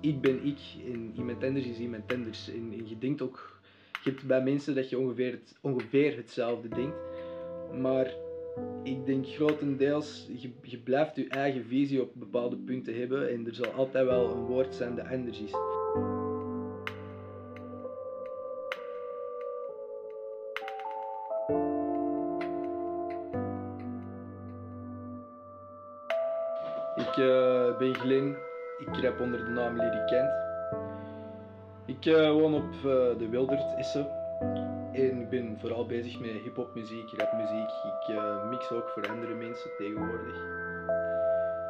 ik ben ik en iemand anders is iemand anders. En je denkt ook, je hebt bij mensen dat je ongeveer hetzelfde denkt. Maar ik denk grotendeels, je blijft je eigen visie op bepaalde punten hebben en er zal altijd wel een woord zijn dat anders is. Ik ben Glenn, ik rap onder de naam Lyricant. Ik woon op de Wildert-Essen en ik ben vooral bezig met hiphopmuziek, rapmuziek. Ik mix ook voor andere mensen tegenwoordig.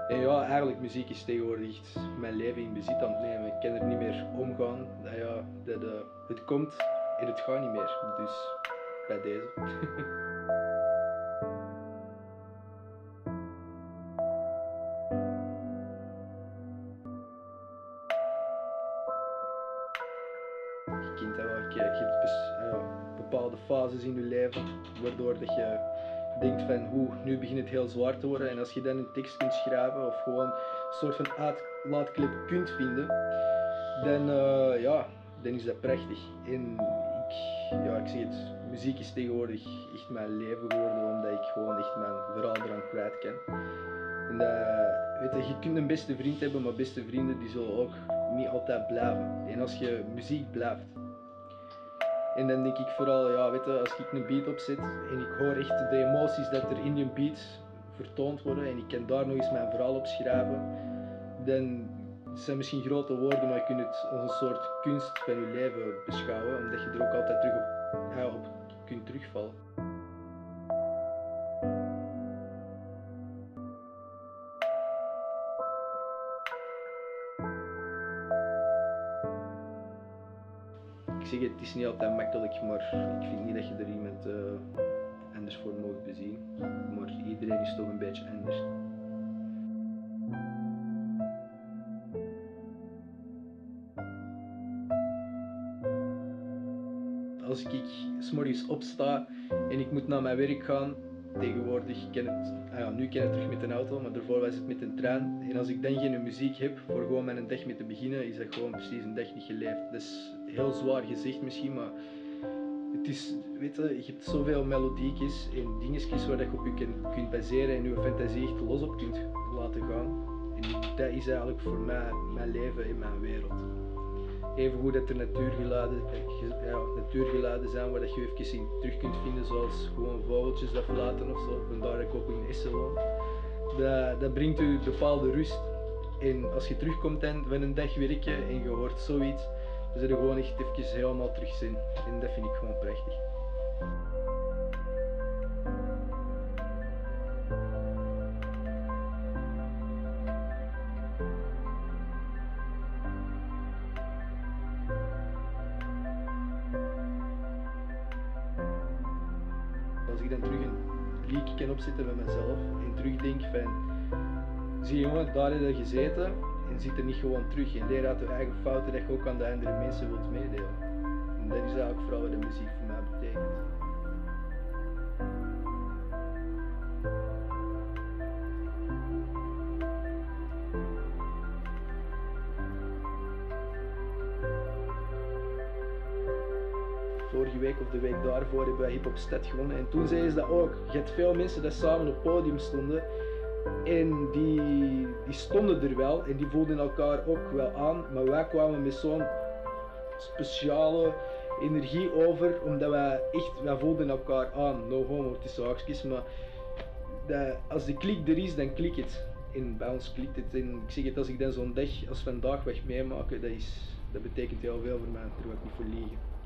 En ja, eigenlijk muziek is tegenwoordig mijn leven in bezit aan het nemen. Ik kan er niet meer omgaan. Het komt en het gaat niet meer. Dus bij deze. Je hebt bepaalde fases in je leven, waardoor dat je denkt van hoe, nu begint het heel zwaar te worden. En als je dan een tekst kunt schrijven of gewoon een soort van uitlaatklep kunt vinden, dan is dat prachtig. En ik zeg het, muziek is tegenwoordig echt mijn leven geworden, omdat ik gewoon echt mijn verhaal eraan kwijt kan. En je kunt een beste vriend hebben, maar beste vrienden die zullen ook niet altijd blijven. En als je muziek blijft, en dan denk ik vooral, als ik een beat opzet en ik hoor echt de emoties dat er in die beat vertoond worden en ik kan daar nog eens mijn verhaal op schrijven, dan zijn misschien grote woorden, maar je kunt het als een soort kunst van je leven beschouwen, omdat je er ook altijd terug op kunt terugvallen. Ik zeg, het is niet altijd makkelijk, maar ik vind niet dat je er iemand anders voor mag bezien. Maar iedereen is toch een beetje anders. Als ik 's morgens opsta en ik moet naar mijn werk gaan, tegenwoordig nu kan ik terug met een auto, maar daarvoor was het met een trein. En als ik dan geen muziek heb voor gewoon mijn dag mee te beginnen, is dat gewoon precies een dag niet geleefd. Dat is heel zwaar gezegd misschien, maar het is, je hebt zoveel melodiekjes en dingetjes waar je op je kunt baseren en je fantasie echt los op kunt laten gaan. En dat is eigenlijk voor mij mijn leven en mijn wereld. Even hoe dat er natuurgeluiden zijn waar je even in terug kunt vinden, zoals gewoon vogeltjes dat fluiten of zo, vandaar dat ik ook in Essen woon. Dat brengt u bepaalde rust. En als je terugkomt en van een dag werken en je hoort zoiets, dan zit je gewoon echt even helemaal terugzien. En dat vind ik gewoon prachtig. Als ik dan terug een liedje kan opzetten bij mezelf en terugdenk van, zie jongen, daar heb je gezeten en zit er niet gewoon terug en leer uit je eigen fouten dat je ook aan de andere mensen wilt meedelen. En dat is eigenlijk vooral wat de muziek voor mij betekent. Vorige week of de week daarvoor hebben wij HipHop Stad gewonnen en toen zeiden ze dat ook. Je had veel mensen die samen op het podium stonden en die stonden er wel en die voelden elkaar ook wel aan, maar wij kwamen met zo'n speciale energie over, omdat wij voelden elkaar aan, no homo tussen haakjes, maar als de klik er is, dan klikt het. En bij ons klikt het en ik zeg het, als ik dan zo'n dag als vandaag weg meemaken, dat betekent heel veel voor mij, daar wil ik niet voor liegen.